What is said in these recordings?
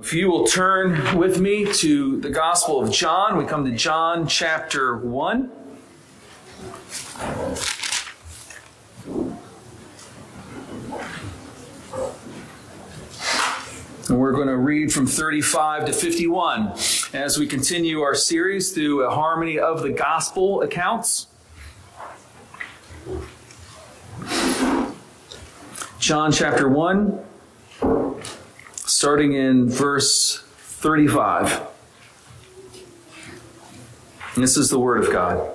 If you will turn with me to the Gospel of John, we come to John chapter 1. And we're going to read from 35 to 51 as we continue our series through a harmony of the Gospel accounts. John chapter 1, starting in verse 35. And this is the Word of God.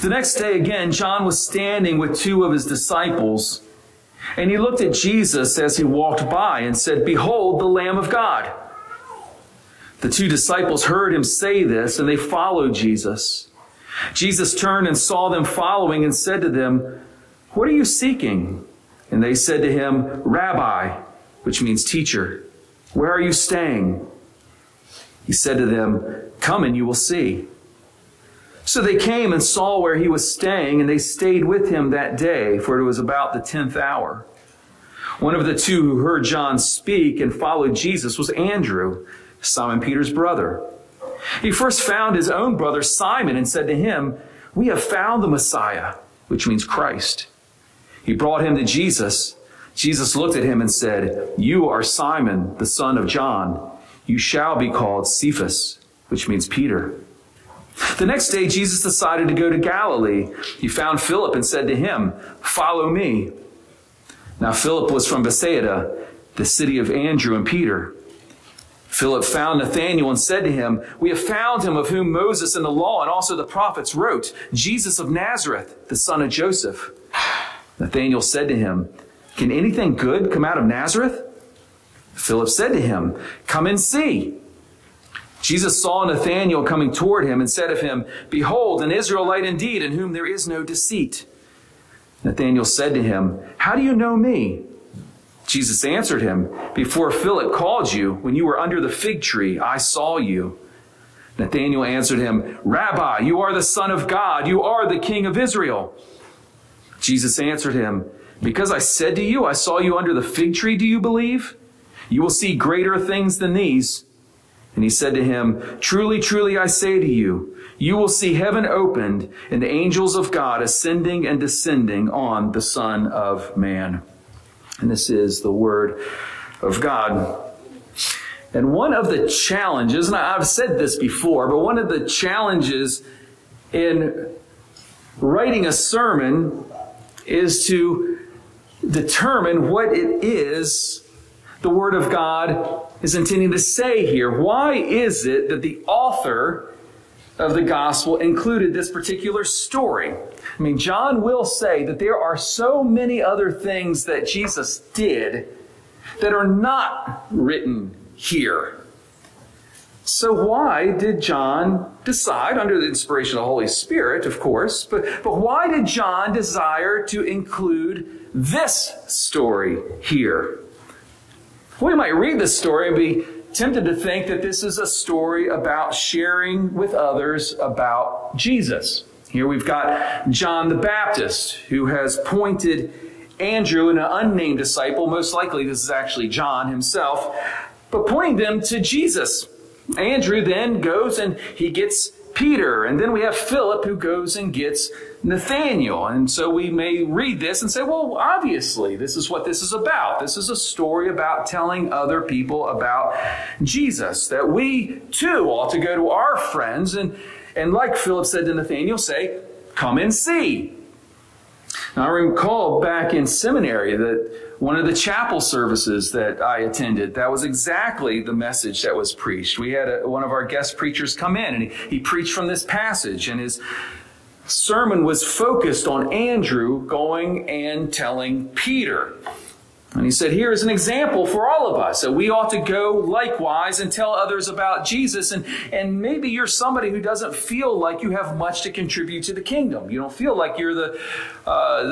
The next day again, John was standing with two of his disciples, and he looked at Jesus as he walked by and said, "Behold, the Lamb of God." The two disciples heard him say this, and they followed Jesus. Jesus turned and saw them following and said to them, "What are you seeking?" And they said to him, "Rabbi," which means teacher, "where are you staying?" He said to them, "Come and you will see." So they came and saw where he was staying, and they stayed with him that day, for it was about the 10th hour. One of the two who heard John speak and followed Jesus was Andrew, Simon Peter's brother. He first found his own brother Simon and said to him, "We have found the Messiah," which means Christ. He brought him to Jesus. Jesus looked at him and said, "You are Simon, the son of John. You shall be called Cephas," which means Peter. The next day, Jesus decided to go to Galilee. He found Philip and said to him, "Follow me." Now Philip was from Bethsaida, the city of Andrew and Peter. Philip found Nathanael and said to him, "We have found him of whom Moses and the law and also the prophets wrote, Jesus of Nazareth, the son of Joseph." Nathanael said to him, "Can anything good come out of Nazareth?" Philip said to him, "Come and see." Jesus saw Nathanael coming toward him and said of him, "Behold, an Israelite indeed, in whom there is no deceit." Nathanael said to him, "How do you know me?" Jesus answered him, "Before Philip called you, when you were under the fig tree, I saw you." Nathanael answered him, "Rabbi, you are the Son of God. You are the King of Israel." Jesus answered him, "Because I said to you, I saw you under the fig tree, do you believe? You will see greater things than these." And he said to him, "Truly, truly, I say to you, you will see heaven opened and the angels of God ascending and descending on the Son of Man." And this is the Word of God. And one of the challenges, and I've said this before, but one of the challenges in writing a sermon is to determine what it is the Word of God is intending to say here. Why is it that the author of the Gospel included this particular story? I mean, John will say that there are so many other things that Jesus did that are not written here. So why did John decide, under the inspiration of the Holy Spirit, of course, but why did John desire to include this story here? We might read this story and be tempted to think that this is a story about sharing with others about Jesus. Here we've got John the Baptist, who has pointed Andrew and an unnamed disciple, most likely this is actually John himself, but pointing them to Jesus. Andrew then goes and he gets Peter, and then we have Philip who goes and gets Nathanael. And so we may read this and say, well, obviously, this is what this is about. This is a story about telling other people about Jesus, that we too ought to go to our friends and like Philip said to Nathanael, say, "Come and see." Now, I recall back in seminary that one of the chapel services that I attended, that was exactly the message that was preached. We had one of our guest preachers come in, and he preached from this passage, and his sermon was focused on Andrew going and telling Peter. And he said, here is an example for all of us, that we ought to go likewise and tell others about Jesus. And maybe you're somebody who doesn't feel like you have much to contribute to the kingdom. You don't feel like you're the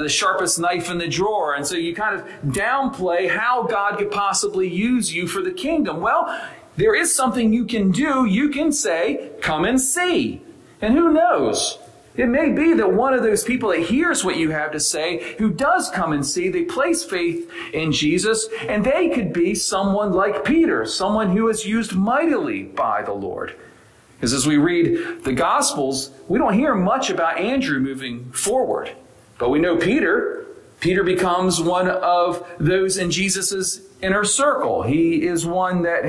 sharpest knife in the drawer. And so you kind of downplay how God could possibly use you for the kingdom. Well, there is something you can do. You can say, "Come and see." And who knows? It may be that one of those people that hears what you have to say, who does come and see, they place faith in Jesus, and they could be someone like Peter, someone who is used mightily by the Lord. Because as we read the Gospels, we don't hear much about Andrew moving forward. But we know Peter. Peter becomes one of those in Jesus' inner circle. He is one that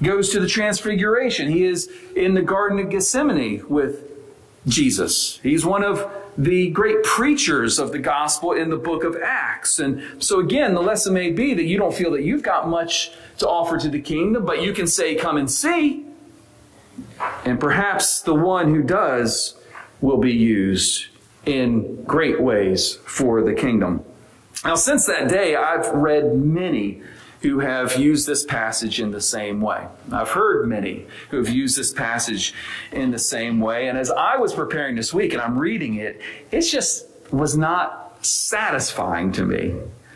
goes to the Transfiguration. He is in the Garden of Gethsemane with Jesus. He's one of the great preachers of the gospel in the book of Acts. And so again, the lesson may be that you don't feel that you've got much to offer to the kingdom, but you can say, come and see. And perhaps the one who does will be used in great ways for the kingdom. Now, since that day, I've read many who have used this passage in the same way. I've heard many who have used this passage in the same way. And as I was preparing this week and I'm reading it, it just was not satisfying to me.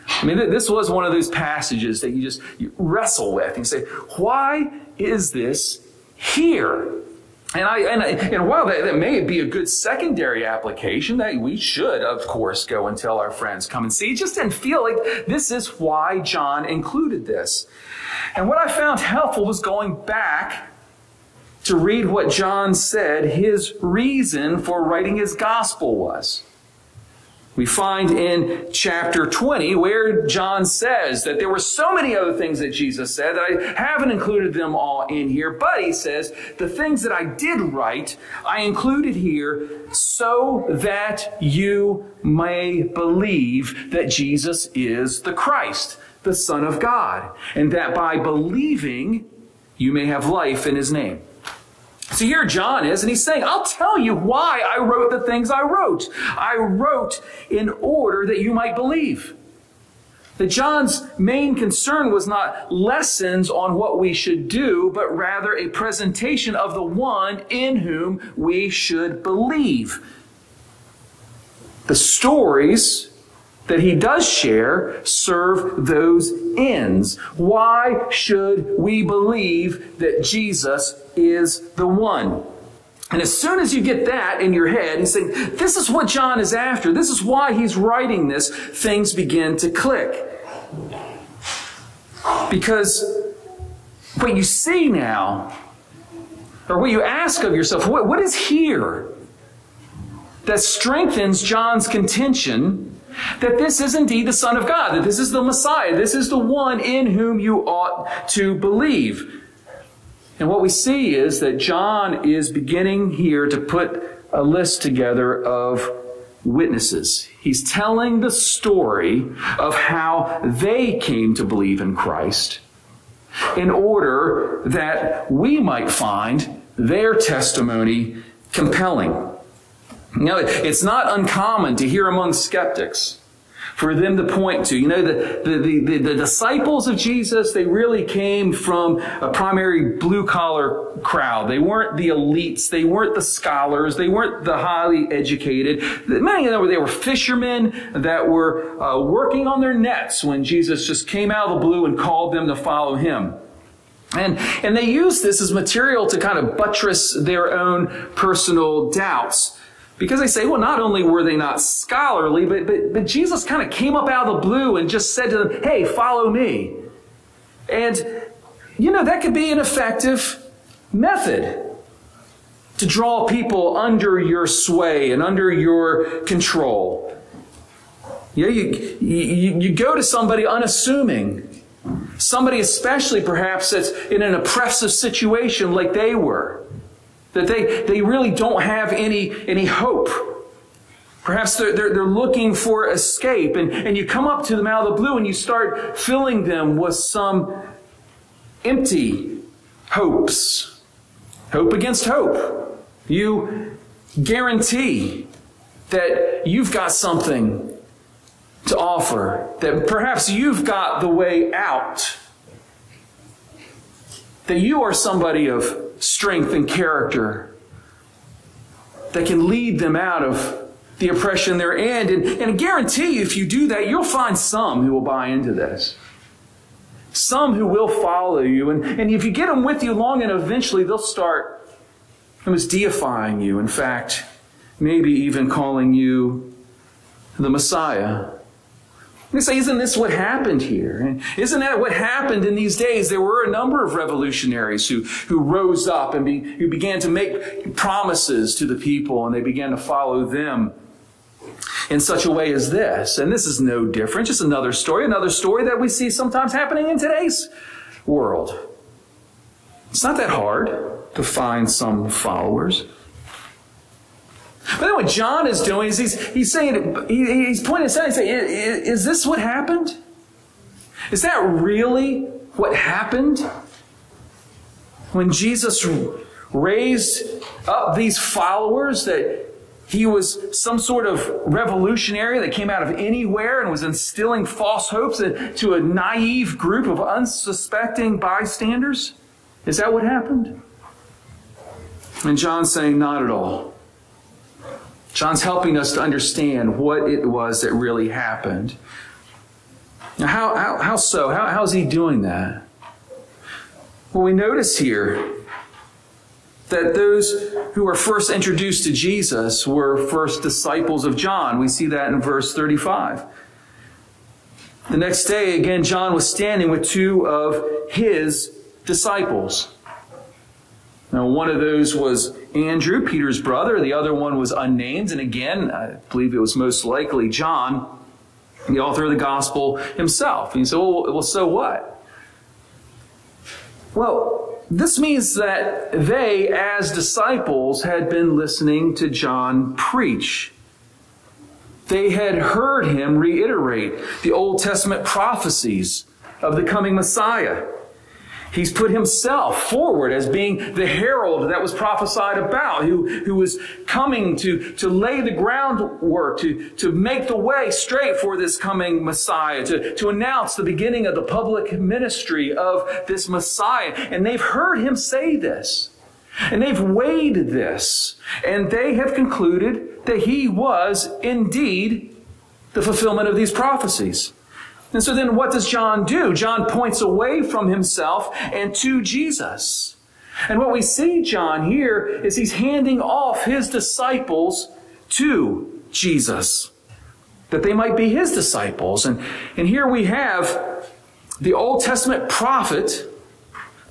I mean, this was one of those passages that you wrestle with and you say, why is this here? And while that may be a good secondary application that we should, of course, go and tell our friends, come and see, it just didn't feel like this is why John included this. And what I found helpful was going back to read what John said his reason for writing his gospel was. We find in chapter 20 where John says that there were so many other things that Jesus said that I haven't included them all in here. But he says, the things that I did write, I included here so that you may believe that Jesus is the Christ, the Son of God, and that by believing you may have life in his name. So here John is, and he's saying, I'll tell you why I wrote the things I wrote. I wrote in order that you might believe. That John's main concern was not lessons on what we should do, but rather a presentation of the one in whom we should believe. The stories that he does share serve those ends. Why should we believe that Jesus is the one? And as soon as you get that in your head and say, this is what John is after, this is why he's writing this, things begin to click. Because what you see now, or what you ask of yourself, what is here that strengthens John's contention that this is indeed the Son of God, that this is the Messiah, this is the one in whom you ought to believe. And what we see is that John is beginning here to put a list together of witnesses. He's telling the story of how they came to believe in Christ in order that we might find their testimony compelling. Now, it's not uncommon to hear among skeptics for them to point to, the disciples of Jesus, they really came from a primary blue-collar crowd. They weren't the elites. They weren't the scholars. They weren't the highly educated. Many of them, they were fishermen that were working on their nets when Jesus just came out of the blue and called them to follow him. And they use this as material to kind of buttress their own personal doubts. Because they say, well, not only were they not scholarly, but Jesus kind of came up out of the blue and just said to them, hey, follow me. And, that could be an effective method to draw people under your sway and under your control. You go to somebody unassuming, somebody especially perhaps that's in an oppressive situation like they were. That they really don't have any hope. Perhaps they're looking for escape. And you come up to them out of the blue and you start filling them with some empty hopes. Hope against hope. You guarantee that you've got something to offer. That perhaps you've got the way out. That you are somebody of strength and character that can lead them out of the oppression they're in. And I guarantee you, if you do that, you'll find some who will buy into this. Some who will follow you. And if you get them with you long enough, eventually they'll start almost deifying you. In fact, maybe even calling you the Messiah. They say, isn't this what happened here? Isn't that what happened in these days? There were a number of revolutionaries who rose up and who began to make promises to the people, and they began to follow them in such a way as this. And this is no different, just another story that we see sometimes happening in today's world. It's not that hard to find some followers. But then what John is doing is he's saying, he's pointing this out and saying, is this what happened? Is that really what happened? When Jesus raised up these followers, that he was some sort of revolutionary that came out of anywhere and was instilling false hopes to a naive group of unsuspecting bystanders? Is that what happened? And John's saying, not at all. John's helping us to understand what it was that really happened. Now, how so? How is he doing that? Well, we notice here that those who were first introduced to Jesus were first disciples of John. We see that in verse 35. The next day, again, John was standing with two of his disciples. Now, one of those was Andrew, Peter's brother. The other one was unnamed. And again, I believe it was most likely John, the author of the gospel himself. And you say, well, so what? Well, this means that they, as disciples, had been listening to John preach. They had heard him reiterate the Old Testament prophecies of the coming Messiah. He's put himself forward as being the herald that was prophesied about, who was coming to lay the groundwork, to make the way straight for this coming Messiah, to announce the beginning of the public ministry of this Messiah. And they've heard him say this, and they've weighed this, and they have concluded that he was indeed the fulfillment of these prophecies. And so then what does John do? John points away from himself and to Jesus. And what we see John here is he's handing off his disciples to Jesus, that they might be his disciples. And here we have the Old Testament prophet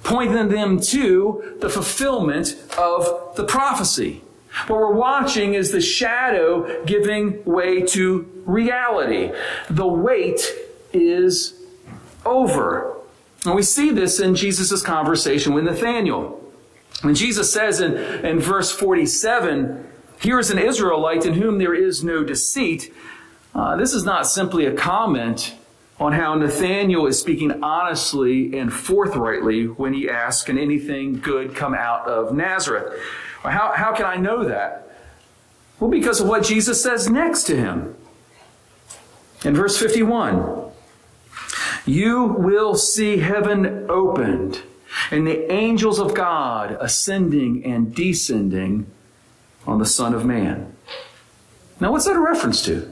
pointing them to the fulfillment of the prophecy. What we're watching is the shadow giving way to reality. The weight is over. And we see this in Jesus' conversation with Nathanael. When Jesus says in verse 47, "Here is an Israelite in whom there is no deceit." This is not simply a comment on how Nathanael is speaking honestly and forthrightly when he asks, "Can anything good come out of Nazareth?" Well, how can I know that? Well, because of what Jesus says next to him. In verse 51, "You will see heaven opened and the angels of God ascending and descending on the Son of Man." Now, what's that a reference to?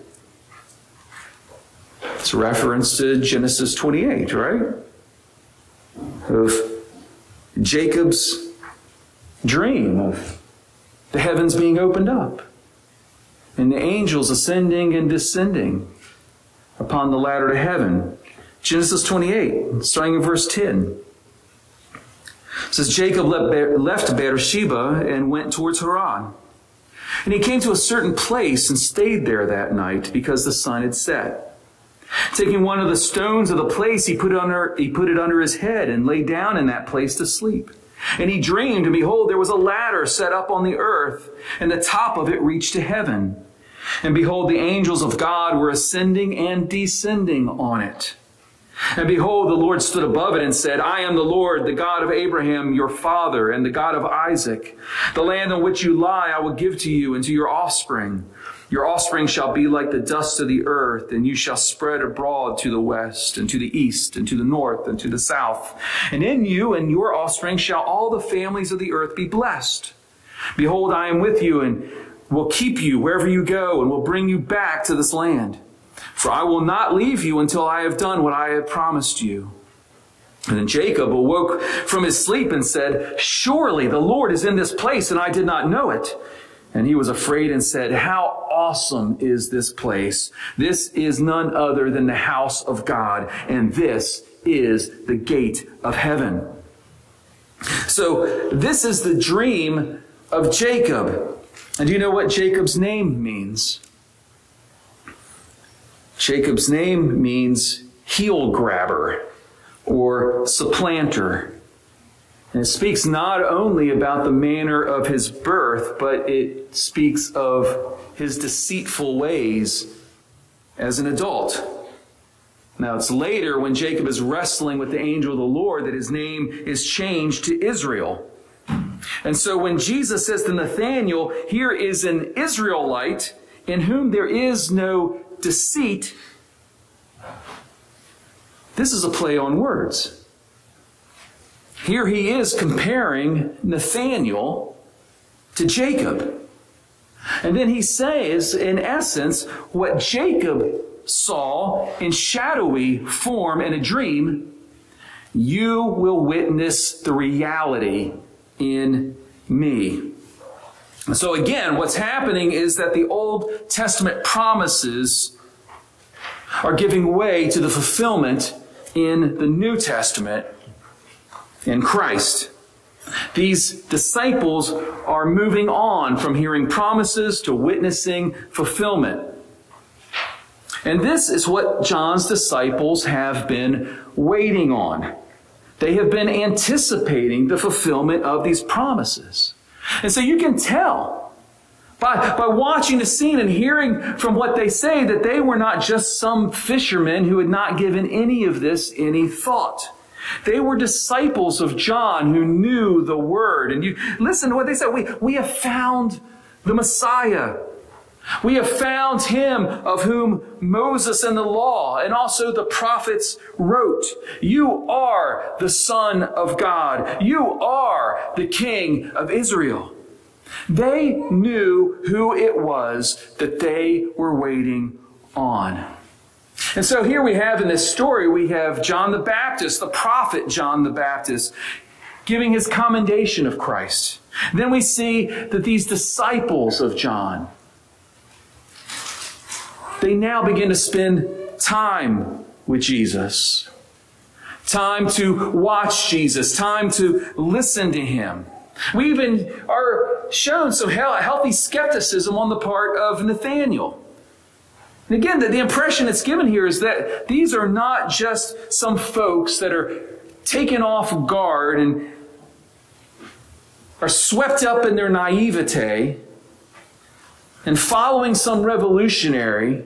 It's a reference to Genesis 28, right? Of Jacob's dream of the heavens being opened up and the angels ascending and descending upon the ladder to heaven. Genesis 28, starting in verse 10. It says, "Jacob left Beersheba and went towards Haran. And he came to a certain place and stayed there that night because the sun had set. Taking one of the stones of the place, he put it under his head and lay down in that place to sleep. And he dreamed, and behold, there was a ladder set up on the earth, and the top of it reached to heaven. And behold, the angels of God were ascending and descending on it. And behold, the Lord stood above it and said, 'I am the Lord, the God of Abraham, your father, and the God of Isaac. The land on which you lie I will give to you and to your offspring. Your offspring shall be like the dust of the earth, and you shall spread abroad to the west and to the east and to the north and to the south. And in you and your offspring shall all the families of the earth be blessed. Behold, I am with you and will keep you wherever you go and will bring you back to this land. For I will not leave you until I have done what I have promised you.' And then Jacob awoke from his sleep and said, 'Surely the Lord is in this place, and I did not know it.' And he was afraid and said, "How awesome is this place? This is none other than the house of God, and this is the gate of heaven." So this is the dream of Jacob. And do you know what Jacob's name means? Jacob's name means heel grabber or supplanter. And it speaks not only about the manner of his birth, but it speaks of his deceitful ways as an adult. Now, it's later when Jacob is wrestling with the angel of the Lord that his name is changed to Israel. And so when Jesus says to Nathanael, "Here is an Israelite in whom there is no deceit," this is a play on words. Here he is comparing Nathanael to Jacob. And then he says, in essence, what Jacob saw in shadowy form in a dream, you will witness the reality in me. So again, what's happening is that the Old Testament promises are giving way to the fulfillment in the New Testament in Christ. These disciples are moving on from hearing promises to witnessing fulfillment. And this is what John's disciples have been waiting on. They have been anticipating the fulfillment of these promises. And so you can tell by watching the scene and hearing from what they say that they were not just some fishermen who had not given any of this any thought. They were disciples of John who knew the word. And you listen to what they said. We have found the Messiah. We have found him of whom Moses and the law and also the prophets wrote. You are the Son of God. You are the King of Israel. They knew who it was that they were waiting on. And so here we have in this story, we have John the Baptist, the prophet John the Baptist, giving his commendation of Christ. And then we see that these disciples of John, they now begin to spend time with Jesus, time to watch Jesus, time to listen to him. We even are shown some healthy skepticism on the part of Nathanael. And again, the impression that's given here is that these are not just some folks that are taken off guard and are swept up in their naivete and following some revolutionary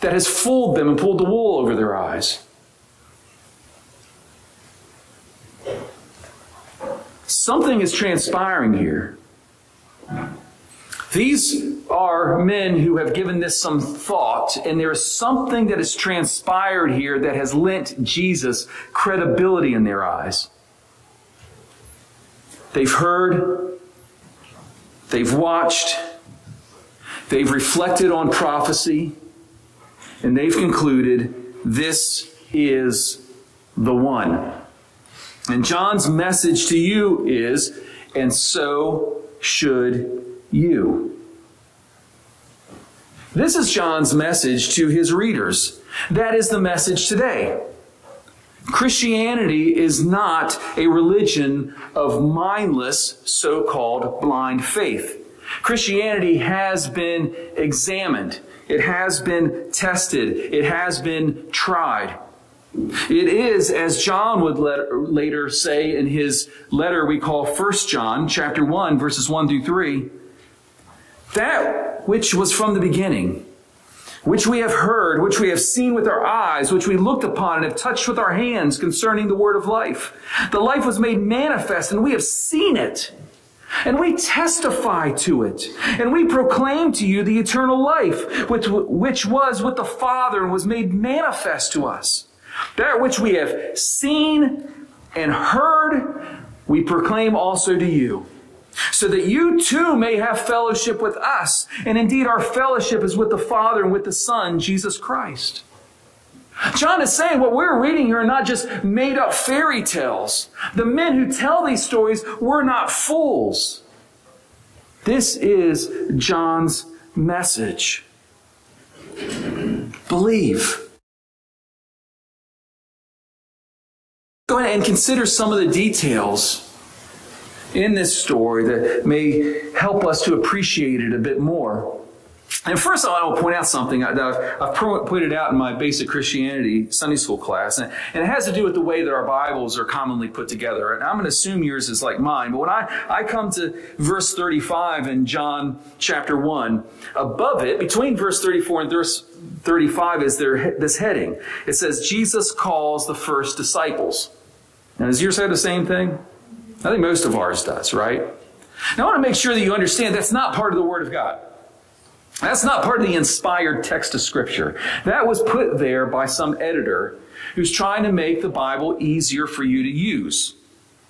that has fooled them and pulled the wool over their eyes. Something is transpiring here. These are men who have given this some thought, and there is something that has transpired here that has lent Jesus credibility in their eyes. They've heard, they've watched, they've reflected on prophecy, and they've concluded this is the one. And John's message to you is, and so should you. This is John's message to his readers. That is the message today. Christianity is not a religion of mindless, so-called blind faith. Christianity has been examined. It has been tested. It has been tried. It is, as John would later say in his letter we call 1 John, chapter 1, verses 1 through 3, that which was from the beginning, which we have heard, which we have seen with our eyes, which we looked upon and have touched with our hands concerning the word of life. The life was made manifest, and we have seen it, and we testify to it, and we proclaim to you the eternal life, which was with the Father and was made manifest to us. That which we have seen and heard, we proclaim also to you, so that you too may have fellowship with us. And indeed, our fellowship is with the Father and with the Son, Jesus Christ. John is saying what we're reading here are not just made-up fairy tales. The men who tell these stories were not fools. This is John's message. Believe. Go ahead and consider some of the details in this story that may help us to appreciate it a bit more. And first of all, I want to point out something that I've pointed out in my basic Christianity Sunday school class. And it has to do with the way that our Bibles are commonly put together. And I'm going to assume yours is like mine. But when I come to verse 35 in John chapter 1, above it, between verse 34 and verse 35 is this heading. It says, Jesus calls the first disciples. Now, does yours have the same thing? I think most of ours does, right? Now, I want to make sure that you understand that's not part of the Word of God. That's not part of the inspired text of Scripture. That was put there by some editor who's trying to make the Bible easier for you to use.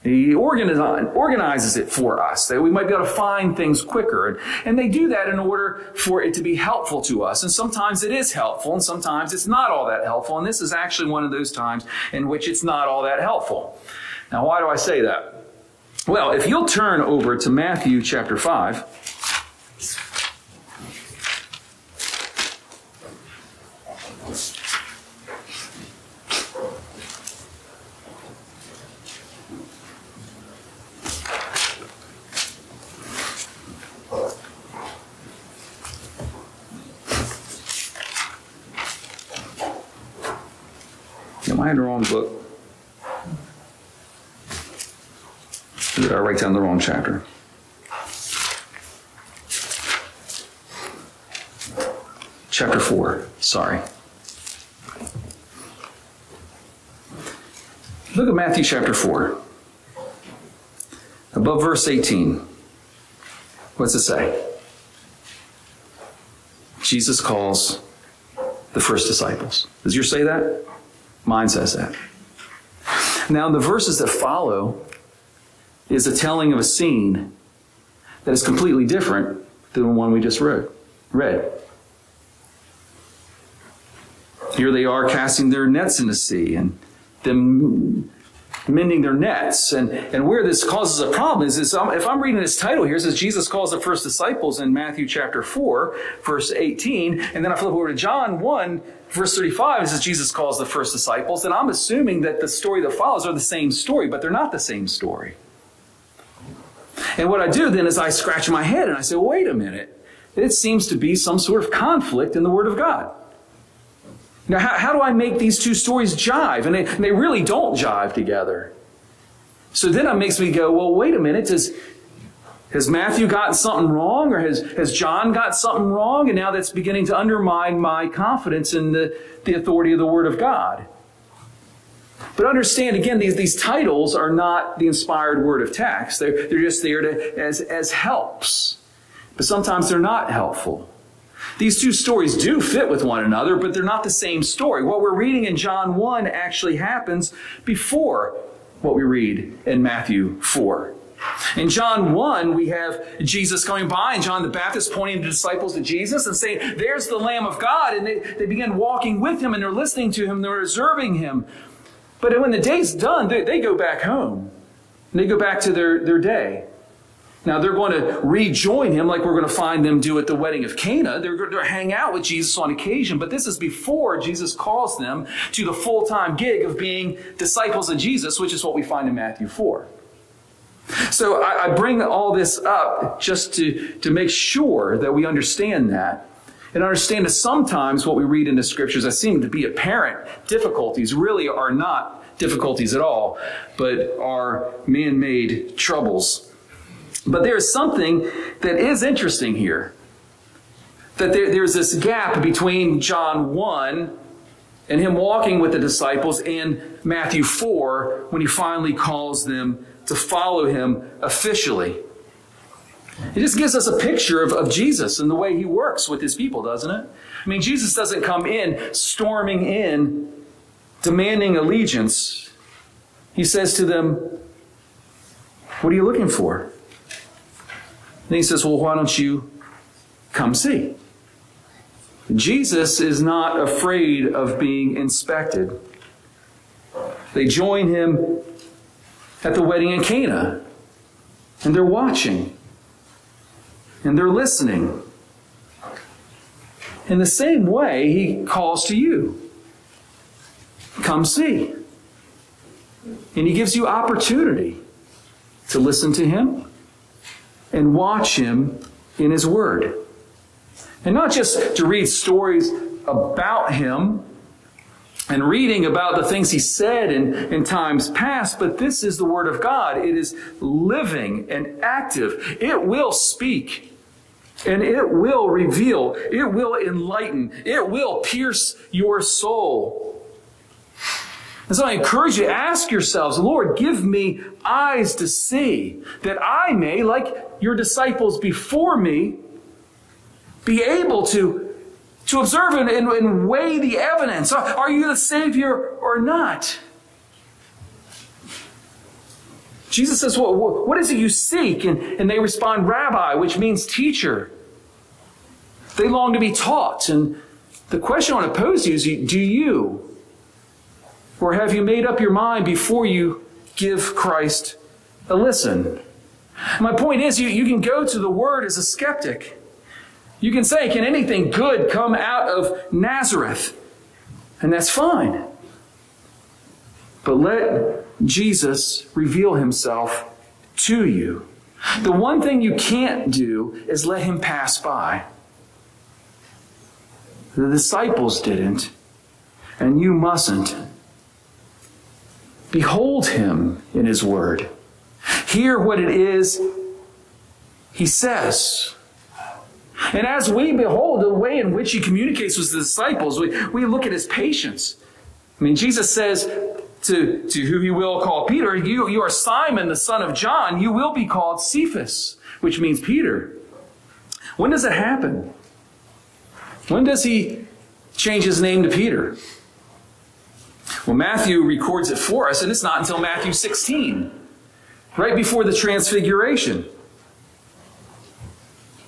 He organizes it for us, that we might be able to find things quicker. And they do that in order for it to be helpful to us. And sometimes it is helpful, and sometimes it's not all that helpful. And this is actually one of those times in which it's not all that helpful. Now, why do I say that? Well, if you'll turn over to Matthew chapter 5, am I in the wrong book? Did I write down the wrong chapter? Chapter 4. Sorry. Look at Matthew chapter 4. Above verse 18. What's it say? Jesus calls the first disciples. Does yours say that? Mine says that. Now, the verses that follow is a telling of a scene that is completely different than the one we just read. Here they are casting their nets in the sea and them mending their nets. And where this causes a problem is if I'm reading this title here, it says Jesus calls the first disciples in Matthew chapter 4, verse 18. And then I flip over to John 1, verse 35. It says Jesus calls the first disciples. And I'm assuming that the story that follows are the same story, but they're not the same story. And what I do then is I scratch my head and I say, well, wait a minute. It seems to be some sort of conflict in the Word of God. Now, how do I make these two stories jive? And they really don't jive together. So then it makes me go, well, wait a minute. Has Matthew gotten something wrong? Or has John got something wrong? And now that's beginning to undermine my confidence in the authority of the Word of God. But understand, again, these titles are not the inspired word of text. They're just there as helps. But sometimes they're not helpful. These two stories do fit with one another, but they're not the same story. What we're reading in John 1 actually happens before what we read in Matthew 4. In John 1, we have Jesus going by and John the Baptist pointing the disciples to Jesus and saying, there's the Lamb of God. And they begin walking with him and they're listening to him. And they're observing him. But when the day's done, they go back home. They go back to their day. Now, they're going to rejoin him like we're going to find them do at the wedding of Cana. They're going to hang out with Jesus on occasion. But this is before Jesus calls them to the full-time gig of being disciples of Jesus, which is what we find in Matthew 4. So I bring all this up just to make sure that we understand that. And understand that sometimes what we read in the Scriptures that seem to be apparent difficulties really are not difficulties at all, but are man-made troubles. But there is something that is interesting here, that there's this gap between John 1 and him walking with the disciples and Matthew 4 when he finally calls them to follow him officially. It just gives us a picture of Jesus and the way he works with his people, doesn't it? I mean, Jesus doesn't come in, storming in, demanding allegiance. He says to them, what are you looking for? And he says, well, why don't you come see? Jesus is not afraid of being inspected. They join him at the wedding in Cana, and they're watching. and they're listening. In the same way, he calls to you. Come see. And he gives you opportunity to listen to him and watch him in his word. And not just to read stories about him and reading about the things he said in times past, but this is the word of God. It is living and active. It will speak and it will reveal. It will enlighten. It will pierce your soul. And so I encourage you, ask yourselves, Lord, give me eyes to see, that I may, like your disciples before me, be able to observe and weigh the evidence. Are you the Savior or not? Jesus says, what is it you seek? And they respond, Rabbi, which means teacher. They long to be taught. And the question I want to pose to you is, do you? Or have you made up your mind before you give Christ a listen? My point is, you can go to the Word as a skeptic. You can say, can anything good come out of Nazareth? And that's fine. But let Jesus reveal himself to you. The one thing you can't do is let him pass by. The disciples didn't, and you mustn't. Behold him in his word. Hear what it is he says. And as we behold the way in which he communicates with the disciples, we look at his patience. I mean, Jesus says to who he will call Peter, you are Simon, the son of John. You will be called Cephas, which means Peter. When does it happen? When does he change his name to Peter? Well, Matthew records it for us, and it's not until Matthew 16, right before the Transfiguration.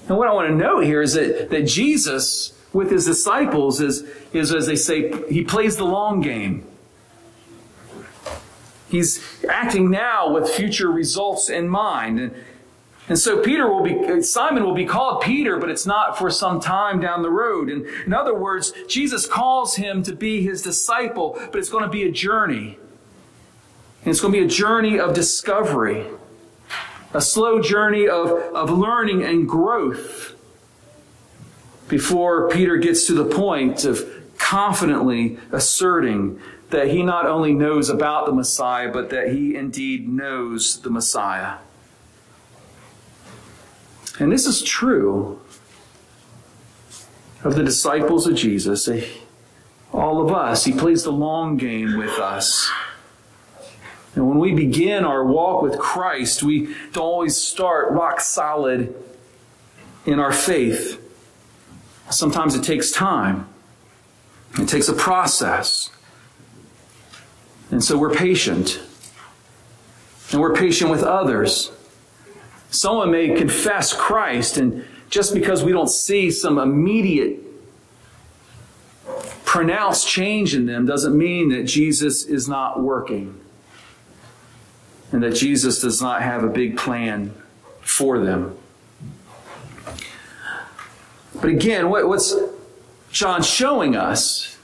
And what I want to note here is that Jesus, with his disciples, is, as they say, he plays the long game. He's acting now with future results in mind. And so Simon will be called Peter, but it's not for some time down the road. And in other words, Jesus calls him to be his disciple, but it's going to be a journey. And it's going to be a journey of discovery. A slow journey of learning and growth before Peter gets to the point of confidently asserting that he not only knows about the Messiah, but that he indeed knows the Messiah. And this is true of the disciples of Jesus, all of us. He plays the long game with us. And when we begin our walk with Christ, we don't always start rock solid in our faith. Sometimes it takes time. It takes a process. And so we're patient. And we're patient with others. Someone may confess Christ, and just because we don't see some immediate pronounced change in them doesn't mean that Jesus is not working. And that Jesus does not have a big plan for them. But again, what's John showing us?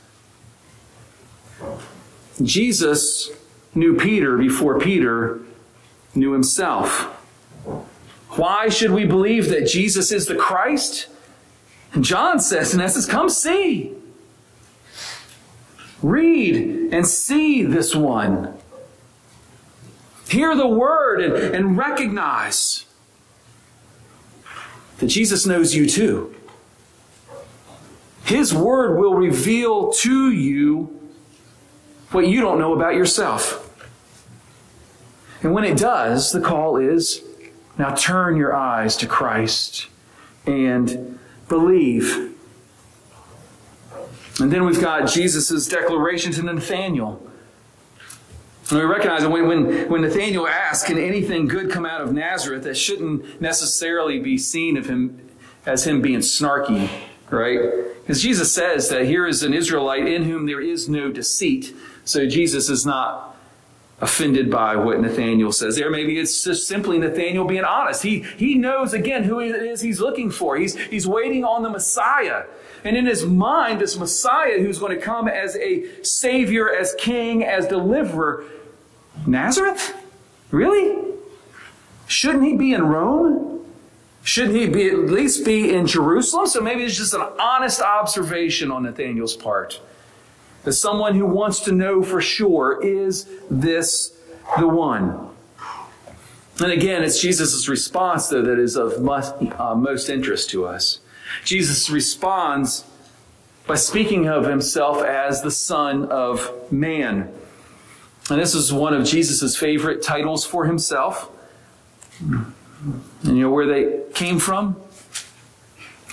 Jesus knew Peter before Peter knew himself. Why should we believe that Jesus is the Christ? And John says, in essence, come see. Read and see this one. Hear the word and recognize that Jesus knows you too. His word will reveal to you what you don't know about yourself. And when it does, the call is, now turn your eyes to Christ and believe. And then we've got Jesus' declaration to Nathanael. And we recognize that when Nathanael asks, can anything good come out of Nazareth, that shouldn't necessarily be seen of him as him being snarky, right? Because Jesus says that here is an Israelite in whom there is no deceit. So Jesus is not offended by what Nathanael says there. Maybe it's just simply Nathanael being honest. He knows, again, who it is he's looking for. He's waiting on the Messiah. And in his mind, this Messiah who's going to come as a savior, as king, as deliverer, Nazareth? Really? Shouldn't he be in Rome? Shouldn't he be at least be in Jerusalem? So maybe it's just an honest observation on Nathanael's part. As someone who wants to know for sure, is this the one? And again, it's Jesus' response, though, that is of most interest to us. Jesus responds by speaking of himself as the Son of Man. And this is one of Jesus' favorite titles for himself. And you know where they came from?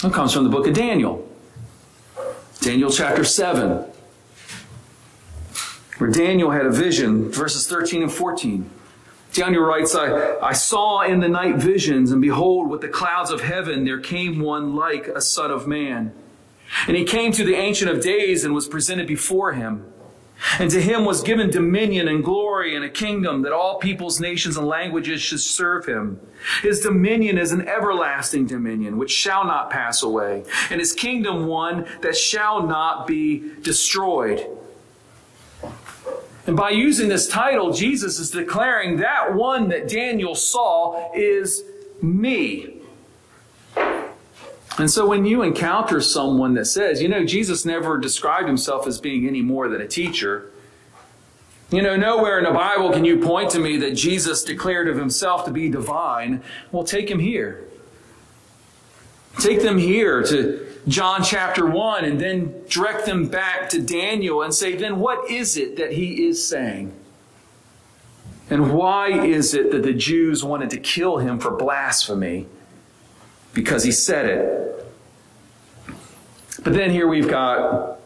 It comes from the book of Daniel. Daniel chapter 7. Where Daniel had a vision, verses 13 and 14. Daniel writes, I saw in the night visions, and behold, with the clouds of heaven there came one like a son of man. And he came to the Ancient of Days and was presented before him. And to him was given dominion and glory and a kingdom that all peoples, nations, and languages should serve him. His dominion is an everlasting dominion which shall not pass away, and his kingdom one that shall not be destroyed. And by using this title, Jesus is declaring that one that Daniel saw is me. And so when you encounter someone that says, you know, Jesus never described himself as being any more than a teacher. You know, nowhere in the Bible can you point to me that Jesus declared of himself to be divine. Well, take him here. Take them here to John chapter 1 and then direct them back to Daniel and say, then what is it that he is saying? And why is it that the Jews wanted to kill him for blasphemy? Because he said it. But then here we've got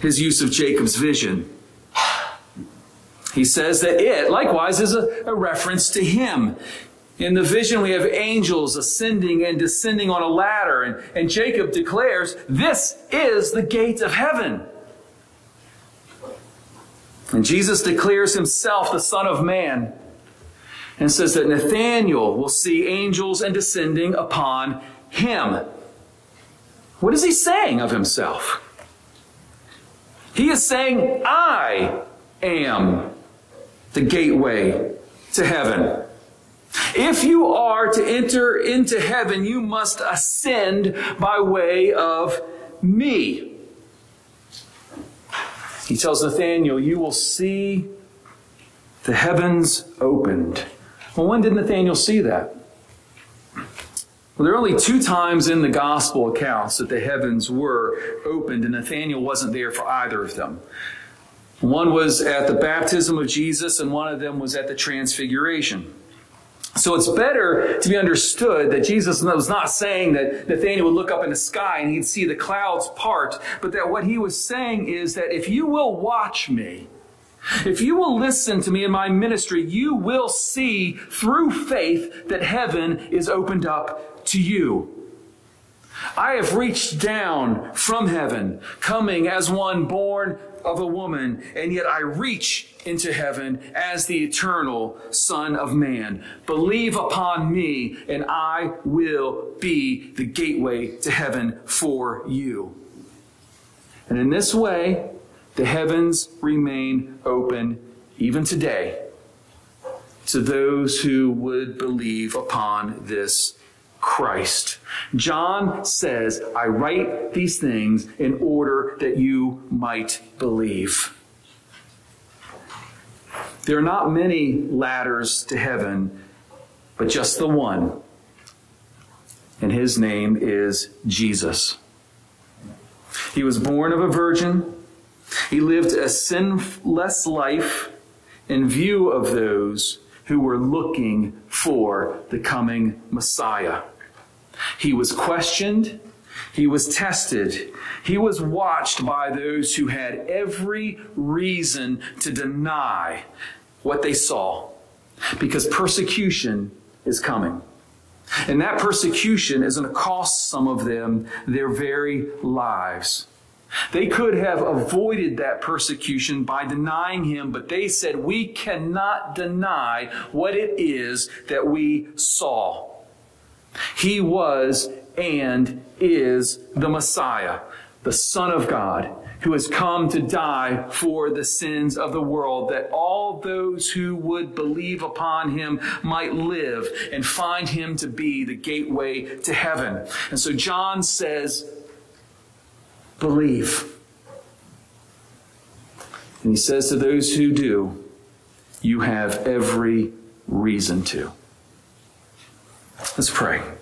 his use of Jacob's vision. He says that it, likewise, is a reference to him. In the vision, we have angels ascending and descending on a ladder. And Jacob declares, this is the gate of heaven. And Jesus declares himself the Son of Man. And says that Nathanael will see angels and descending upon him. What is he saying of himself? He is saying, I am the gateway to heaven. If you are to enter into heaven, you must ascend by way of me. He tells Nathanael, you will see the heavens opened. Well, when did Nathanael see that? Well, there are only two times in the gospel accounts that the heavens were opened, and Nathanael wasn't there for either of them. One was at the baptism of Jesus, and one of them was at the Transfiguration. So it's better to be understood that Jesus was not saying that Nathanael would look up in the sky and he'd see the clouds part, but that what he was saying is that if you will watch me, if you will listen to me in my ministry, you will see through faith that heaven is opened up to you. I have reached down from heaven, coming as one born of a woman, and yet I reach into heaven as the eternal Son of Man. Believe upon me, and I will be the gateway to heaven for you. And in this way, the heavens remain open even today to those who would believe upon this Christ. John says, I write these things in order that you might believe. There are not many ladders to heaven, but just the one. And his name is Jesus. He was born of a virgin. He lived a sinless life in view of those who were looking for the coming Messiah. He was questioned. He was tested. He was watched by those who had every reason to deny what they saw, because persecution is coming. And that persecution is going to cost some of them their very lives. They could have avoided that persecution by denying him, but they said, we cannot deny what it is that we saw. He was and is the Messiah, the Son of God, who has come to die for the sins of the world, that all those who would believe upon him might live and find him to be the gateway to heaven. And so John says, believe. And he says to those who do, you have every reason to. Let's pray.